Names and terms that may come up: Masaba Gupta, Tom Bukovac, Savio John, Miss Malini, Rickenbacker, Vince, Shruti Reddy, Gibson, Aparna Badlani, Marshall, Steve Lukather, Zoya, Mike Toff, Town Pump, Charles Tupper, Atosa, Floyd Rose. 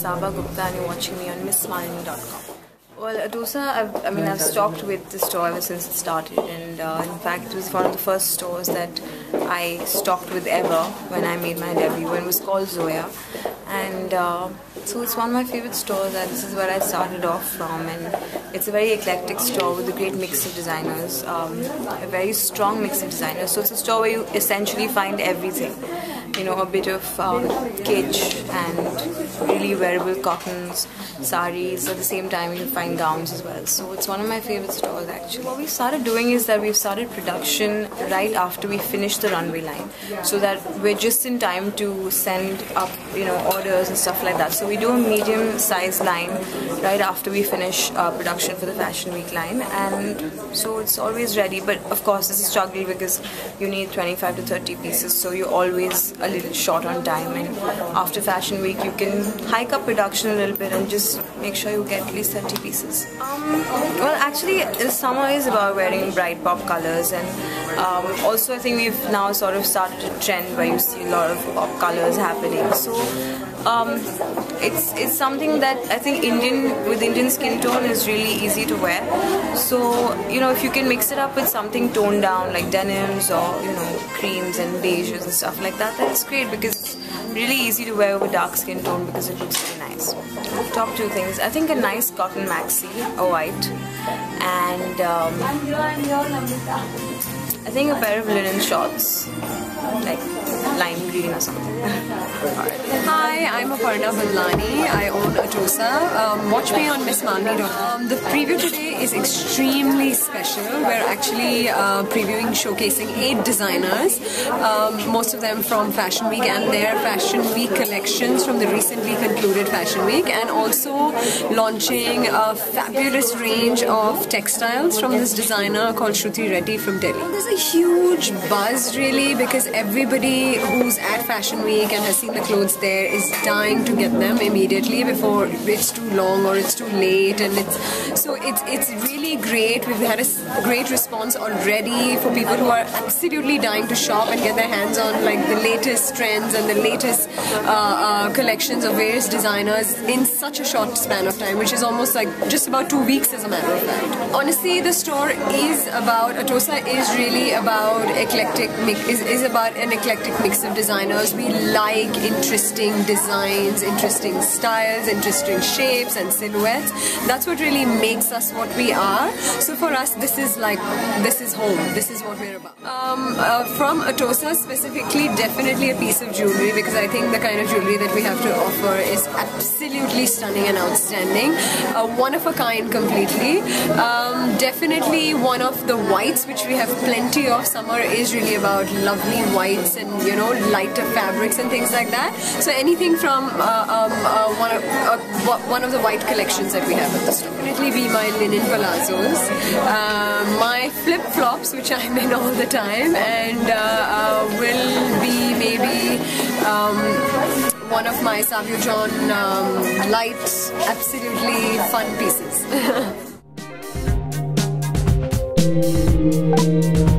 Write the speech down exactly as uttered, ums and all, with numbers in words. Masaba Gupta and you're watching me on Miss Malini dot com. Well, Atosa, I've, I mean, I've stocked with the store ever since it started, and uh, in fact, it was one of the first stores that I stocked with ever when I made my debut, and it was called Zoya. And uh, so it's one of my favorite stores, and this is where I started off from. And it's a very eclectic store with a great mix of designers, um, a very strong mix of designers. So it's a store where you essentially find everything. You know, a bit of um, kitsch and really wearable cottons, saris. At the same time, you find gowns as well. So it's one of my favorite stores, actually. What we started doing is that we've started production right after we finished the runway line, so that we're just in time to send up, you know, orders and stuff like that. So we do a medium-sized line right after we finish uh, production for the Fashion Week line, and so it's always ready. But of course, it's a struggle because you need twenty-five to thirty pieces, so you're always a little short on time, and after Fashion Week you can hike up production a little bit and just make sure you get at least thirty pieces. Um, well, actually the summer is about wearing bright pop colors, and um, also I think we've now sort of started a trend where you see a lot of pop colors happening. So um, it's, it's something that I think Indian with Indian skin tone is really easy to wear. So, you know, if you can mix it up with something toned down like denims or, you know, creams and beiges and stuff like that, that's great because it's really easy to wear with dark skin tone because it looks really nice. Top two things, I think a nice cotton maxi, a white, and um, I think a pair of linen shorts, like lime green or something. Hi, I'm Aparna Badlani. I own Atosa. Um, watch me on Miss Malini dot com. Um, the preview today is extremely special. We're actually uh, previewing, showcasing eight designers, um, most of them from Fashion Week and their Fashion Week collections from the recently concluded Fashion Week, and also launching a fabulous range of textiles from this designer called Shruti Reddy from Delhi. There's a huge buzz really because everybody who's at Fashion Week and has seen the clothes there is dying to get them immediately before it's too long or it's too late, and it's so it's it's really great. We've had a great response already for people who are absolutely dying to shop and get their hands on like the latest trends and the latest uh, uh, collections of various designers in such a short span of time, which is almost like just about two weeks as a matter of fact. Honestly, the store is about Atosa is really about eclectic mix is, is about an eclectic mix of designers. We like interesting designs, interesting styles, interesting shapes and silhouettes. That's what really makes us what we are. So for us, this is like, this is home. This is what we're about. Um, uh, from Atosa specifically, definitely a piece of jewelry, because I think the kind of jewelry that we have to offer is absolutely stunning and outstanding. Uh, one of a kind completely. Um, definitely one of the whites, which we have plenty of. Summer is really about lovely whites and, you know, lighter fabrics and things like that. So anything from uh, um, uh, one, of, uh, one of the white collections that we have at the store. Definitely be my linen palazzos, uh, my flip-flops which I'm in all the time, and uh, uh, will be maybe um, one of my Savio John um, light, absolutely fun pieces. Thank you.